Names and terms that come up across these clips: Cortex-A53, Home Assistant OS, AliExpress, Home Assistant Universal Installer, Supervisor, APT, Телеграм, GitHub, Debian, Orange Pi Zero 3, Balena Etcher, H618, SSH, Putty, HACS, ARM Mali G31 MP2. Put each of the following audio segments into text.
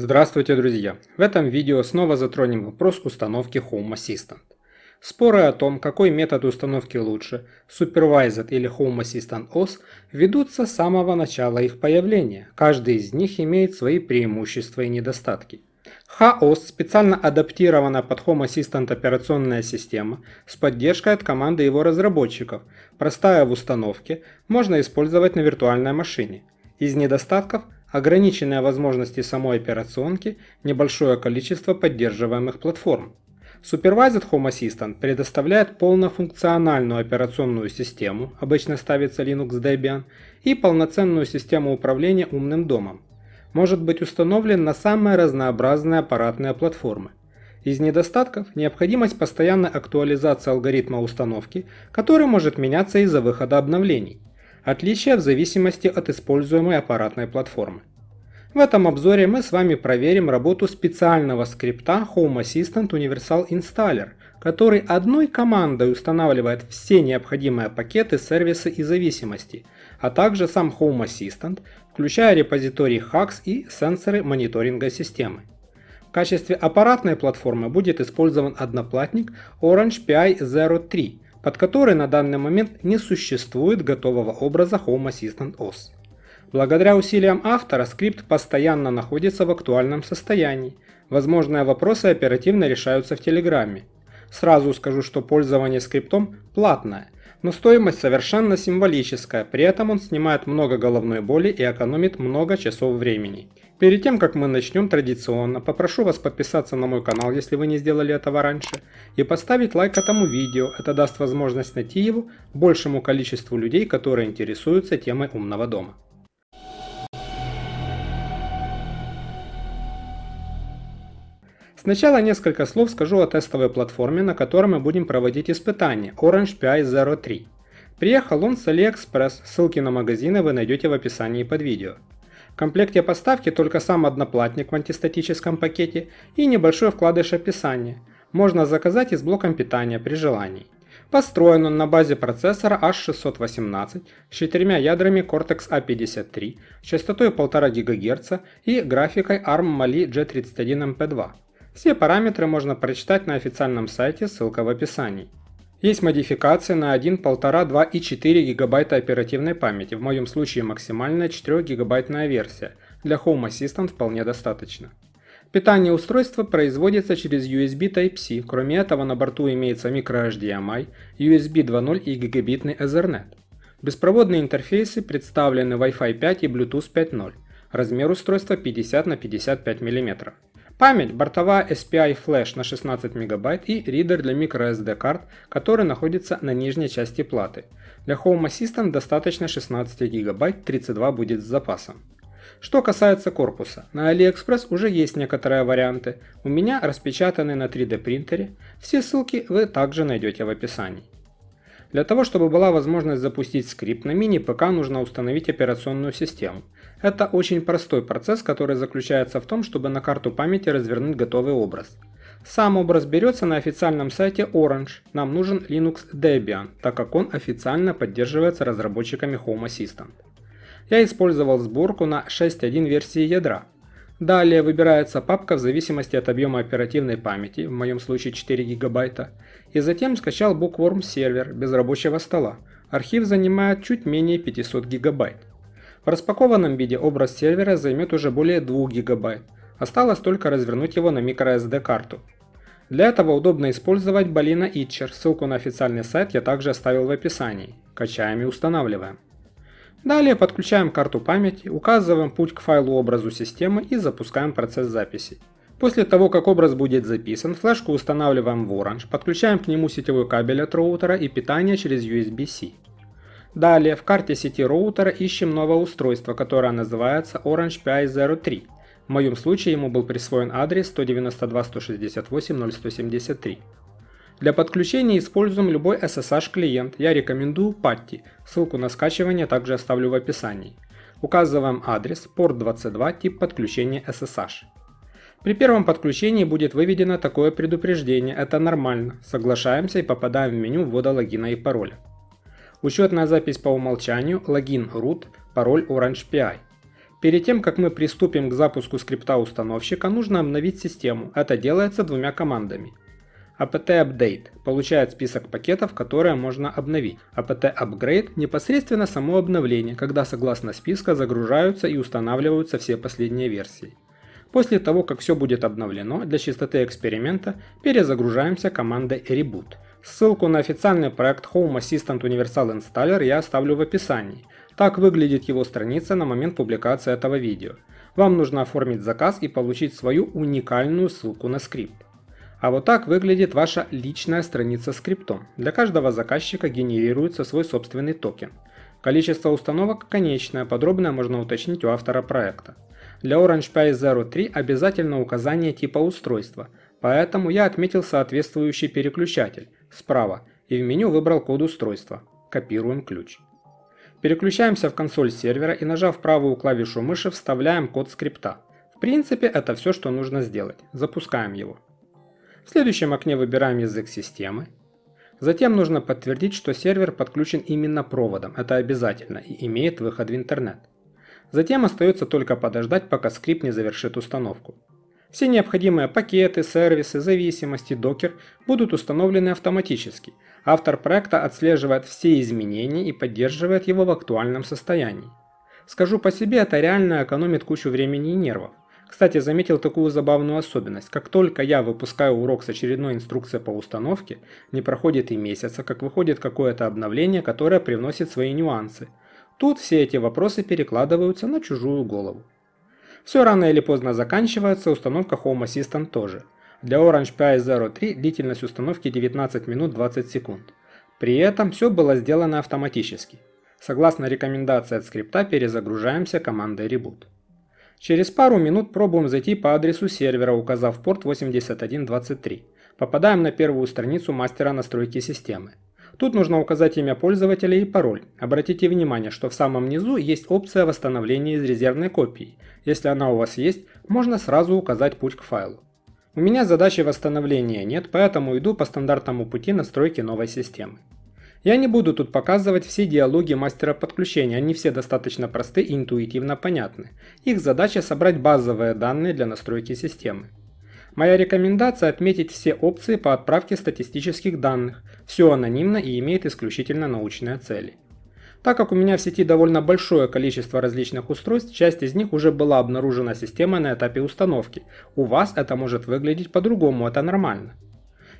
Здравствуйте, друзья! В этом видео снова затронем вопрос установки Home Assistant. Споры о том, какой метод установки лучше, Supervisor или Home Assistant OS, ведутся с самого начала их появления. Каждый из них имеет свои преимущества и недостатки. HACS специально адаптирована под Home Assistant операционная система с поддержкой от команды его разработчиков, простая в установке, можно использовать на виртуальной машине. Из недостатков – ограниченные возможности самой операционки, небольшое количество поддерживаемых платформ. Supervisor Home Assistant предоставляет полнофункциональную операционную систему, обычно ставится Linux Debian, и полноценную систему управления умным домом. Может быть установлен на самые разнообразные аппаратные платформы. Из недостатков – необходимость постоянной актуализации алгоритма установки, который может меняться из-за выхода обновлений. Отличия в зависимости от используемой аппаратной платформы. В этом обзоре мы с вами проверим работу специального скрипта Home Assistant Universal Installer, который одной командой устанавливает все необходимые пакеты, сервисы и зависимости, а также сам Home Assistant, включая репозитории HACS и сенсоры мониторинга системы. В качестве аппаратной платформы будет использован одноплатник Orange Pi Zero 3, под который на данный момент не существует готового образа Home Assistant OS. Благодаря усилиям автора скрипт постоянно находится в актуальном состоянии. Возможные вопросы оперативно решаются в Телеграме. Сразу скажу, что пользование скриптом платное, но стоимость совершенно символическая, при этом он снимает много головной боли и экономит много часов времени. Перед тем, как мы начнем традиционно, попрошу вас подписаться на мой канал, если вы не сделали этого раньше, и поставить лайк этому видео, это даст возможность найти его большему количеству людей, которые интересуются темой умного дома. Сначала несколько слов скажу о тестовой платформе, на которой мы будем проводить испытания Orange Pi Zero 3. Приехал он с AliExpress, ссылки на магазины вы найдете в описании под видео. В комплекте поставки только сам одноплатник в антистатическом пакете и небольшой вкладыш описания. Можно заказать и с блоком питания при желании. Построен он на базе процессора H618 с 4 ядрами Cortex-A53, частотой 1,5 ГГц и графикой ARM Mali G31 MP2. Все параметры можно прочитать на официальном сайте, ссылка в описании. Есть модификации на 1, 1,5, 2 и 4 ГБ оперативной памяти, в моем случае максимальная 4-гигабайтная версия, для Home Assistant вполне достаточно. Питание устройства производится через USB Type-C, кроме этого на борту имеется microHDMI, USB 2.0 и гигабитный Ethernet. Беспроводные интерфейсы представлены Wi-Fi 5 и Bluetooth 5.0, размер устройства 50 на 55 мм. Память, бортовая SPI флеш на 16 МБ и ридер для microSD карт, который находится на нижней части платы. Для Home Assistant достаточно 16 ГБ, 32 будет с запасом. Что касается корпуса, на AliExpress уже есть некоторые варианты, у меня распечатаны на 3D принтере, все ссылки вы также найдете в описании. Для того, чтобы была возможность запустить скрипт на мини-ПК, нужно установить операционную систему. Это очень простой процесс, который заключается в том, чтобы на карту памяти развернуть готовый образ. Сам образ берется на официальном сайте Orange, нам нужен Linux Debian, так как он официально поддерживается разработчиками Home Assistant. Я использовал сборку на 6.1 версии ядра. Далее выбирается папка в зависимости от объема оперативной памяти, в моем случае 4 гигабайта, и затем скачал Bookworm сервер без рабочего стола. Архив занимает чуть менее 500 гигабайт. В распакованном виде образ сервера займет уже более 2 гигабайт. Осталось только развернуть его на microSD карту. Для этого удобно использовать Balena Etcher, ссылку на официальный сайт я также оставил в описании. Качаем и устанавливаем. Далее подключаем карту памяти, указываем путь к файлу-образу системы и запускаем процесс записи. После того, как образ будет записан, флешку устанавливаем в Orange, подключаем к нему сетевой кабель от роутера и питание через USB-C. Далее в карте сети роутера ищем новое устройство, которое называется Orange Pi Zero 3. В моем случае ему был присвоен адрес 192.168.0.173. Для подключения используем любой SSH клиент, я рекомендую Putty, ссылку на скачивание также оставлю в описании. Указываем адрес, порт 22, тип подключения SSH. При первом подключении будет выведено такое предупреждение, это нормально, соглашаемся и попадаем в меню ввода логина и пароля. Учетная запись по умолчанию, логин root, пароль Orange Pi. Перед тем, как мы приступим к запуску скрипта установщика, нужно обновить систему. Это делается двумя командами. apt update получает список пакетов, которые можно обновить. apt upgrade непосредственно само обновление, когда согласно списка загружаются и устанавливаются все последние версии. После того, как все будет обновлено, для чистоты эксперимента перезагружаемся командой reboot. Ссылку на официальный проект Home Assistant Universal Installer я оставлю в описании. Так выглядит его страница на момент публикации этого видео. Вам нужно оформить заказ и получить свою уникальную ссылку на скрипт. А вот так выглядит ваша личная страница с скриптом. Для каждого заказчика генерируется свой собственный токен. Количество установок конечное, подробное можно уточнить у автора проекта. Для Orange Pi Zero 3 обязательно указание типа устройства, поэтому я отметил соответствующий переключатель справа и в меню выбрал код устройства. Копируем ключ. Переключаемся в консоль сервера и, нажав правую клавишу мыши, вставляем код скрипта. В принципе, это все, что нужно сделать. Запускаем его. В следующем окне выбираем язык системы. Затем нужно подтвердить, что сервер подключен именно проводом, это обязательно, и имеет выход в интернет. Затем остается только подождать, пока скрипт не завершит установку. Все необходимые пакеты, сервисы, зависимости, докер будут установлены автоматически. Автор проекта отслеживает все изменения и поддерживает его в актуальном состоянии. Скажу по себе, это реально экономит кучу времени и нервов. Кстати, заметил такую забавную особенность. Как только я выпускаю урок с очередной инструкцией по установке, не проходит и месяца, как выходит какое-то обновление, которое привносит свои нюансы. Тут все эти вопросы перекладываются на чужую голову. Все рано или поздно заканчивается, установка Home Assistant тоже. Для Orange Pi Zero 3 длительность установки 19 минут 20 секунд. При этом все было сделано автоматически. Согласно рекомендации от скрипта, перезагружаемся командой Reboot. Через пару минут пробуем зайти по адресу сервера, указав порт 8123. Попадаем на первую страницу мастера настройки системы. Тут нужно указать имя пользователя и пароль. Обратите внимание, что в самом низу есть опция восстановления из резервной копии. Если она у вас есть, можно сразу указать путь к файлу. У меня задачи восстановления нет, поэтому иду по стандартному пути настройки новой системы. Я не буду тут показывать все диалоги мастера подключения, они все достаточно просты и интуитивно понятны. Их задача собрать базовые данные для настройки системы. Моя рекомендация отметить все опции по отправке статистических данных, все анонимно и имеет исключительно научные цели. Так как у меня в сети довольно большое количество различных устройств, часть из них уже была обнаружена системой на этапе установки. У вас это может выглядеть по-другому, это нормально.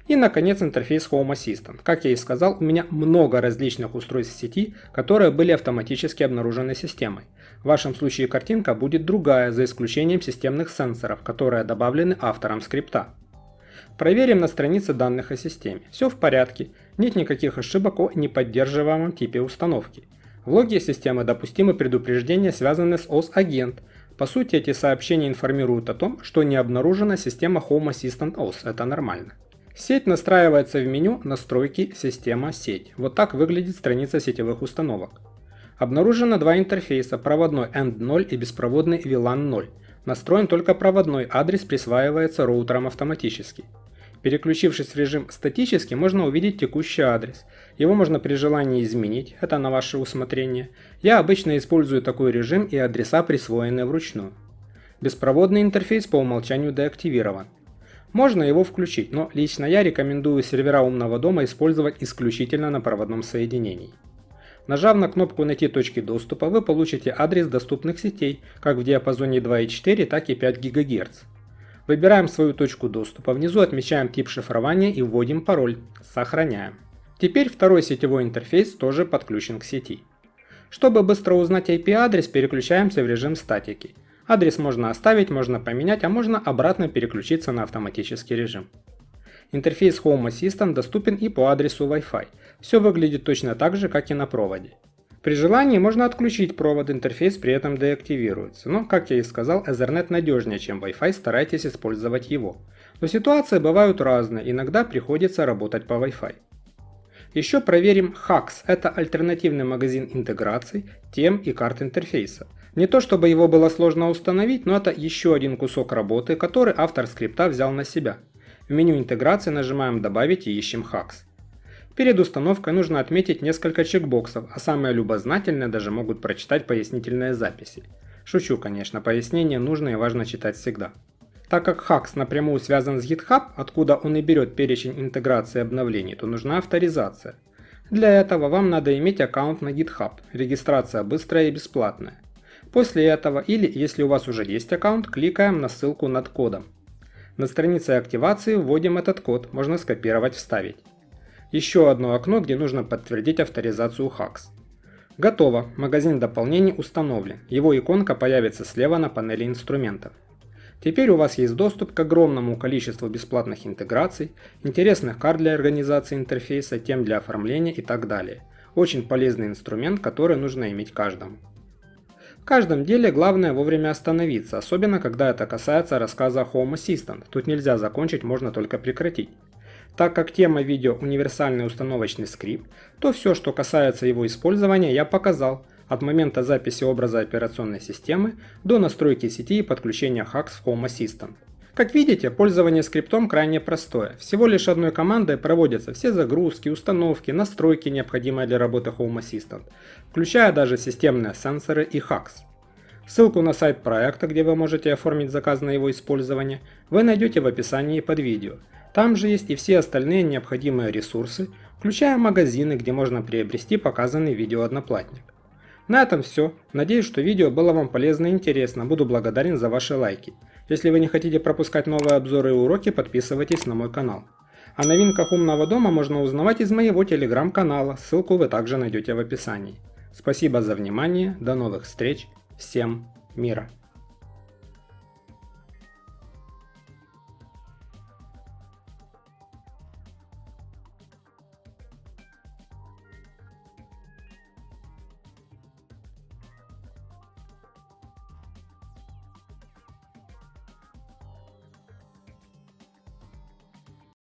И, наконец, интерфейс Home Assistant. Как я и сказал, у меня много различных устройств в сети, которые были автоматически обнаружены системой. В вашем случае картинка будет другая, за исключением системных сенсоров, которые добавлены автором скрипта. Проверим на странице данных о системе. Все в порядке, нет никаких ошибок о неподдерживаемом типе установки. В логе системы допустимы предупреждения, связанные с ОС агент. По сути, эти сообщения информируют о том, что не обнаружена система Home Assistant OS, это нормально. Сеть настраивается в меню «Настройки. Система. Сеть». Вот так выглядит страница сетевых установок. Обнаружено два интерфейса, проводной END0 и беспроводный VLAN0. Настроен только проводной, адрес присваивается роутером автоматически. Переключившись в режим «Статический», можно увидеть текущий адрес. Его можно при желании изменить, это на ваше усмотрение. Я обычно использую такой режим и адреса, присвоенные вручную. Беспроводный интерфейс по умолчанию деактивирован. Можно его включить, но лично я рекомендую сервера умного дома использовать исключительно на проводном соединении. Нажав на кнопку «Найти точки доступа», вы получите адрес доступных сетей, как в диапазоне 2,4, так и 5 ГГц. Выбираем свою точку доступа, внизу отмечаем тип шифрования и вводим пароль, сохраняем. Теперь второй сетевой интерфейс тоже подключен к сети. Чтобы быстро узнать IP-адрес, переключаемся в режим статики. Адрес можно оставить, можно поменять, а можно обратно переключиться на автоматический режим. Интерфейс Home Assistant доступен и по адресу Wi-Fi. Все выглядит точно так же, как и на проводе. При желании можно отключить провод, интерфейс при этом деактивируется. Но, как я и сказал, Ethernet надежнее, чем Wi-Fi, старайтесь использовать его. Но ситуации бывают разные, иногда приходится работать по Wi-Fi. Еще проверим HACS, это альтернативный магазин интеграций, тем и карт интерфейса. Не то чтобы его было сложно установить, но это еще один кусок работы, который автор скрипта взял на себя. В меню интеграции нажимаем «Добавить» и ищем HACS. Перед установкой нужно отметить несколько чекбоксов, а самые любознательные даже могут прочитать пояснительные записи. Шучу, конечно, пояснения нужно и важно читать всегда. Так как HACS напрямую связан с GitHub, откуда он и берет перечень интеграции и обновлений, то нужна авторизация. Для этого вам надо иметь аккаунт на GitHub, регистрация быстрая и бесплатная. После этого, или если у вас уже есть аккаунт, кликаем на ссылку над кодом. На странице активации вводим этот код, можно скопировать, вставить. Еще одно окно, где нужно подтвердить авторизацию HACS. Готово, магазин дополнений установлен, его иконка появится слева на панели инструментов. Теперь у вас есть доступ к огромному количеству бесплатных интеграций, интересных карт для организации интерфейса, тем для оформления и так далее. Очень полезный инструмент, который нужно иметь каждому. В каждом деле главное вовремя остановиться, особенно когда это касается рассказа о Home Assistant. Тут нельзя закончить, можно только прекратить. Так как тема видео универсальный установочный скрипт, то все, что касается его использования, я показал. От момента записи образа операционной системы до настройки сети и подключения HACS в Home Assistant. Как видите, пользование скриптом крайне простое. Всего лишь одной командой проводятся все загрузки, установки, настройки, необходимые для работы Home Assistant, включая даже системные сенсоры и HACS. Ссылку на сайт проекта, где вы можете оформить заказ на его использование, вы найдете в описании под видео. Там же есть и все остальные необходимые ресурсы, включая магазины, где можно приобрести показанный видео одноплатник. На этом все. Надеюсь, что видео было вам полезно и интересно. Буду благодарен за ваши лайки. Если вы не хотите пропускать новые обзоры и уроки, подписывайтесь на мой канал. О новинках умного дома можно узнавать из моего телеграм-канала. Ссылку вы также найдете в описании. Спасибо за внимание. До новых встреч. Всем мира.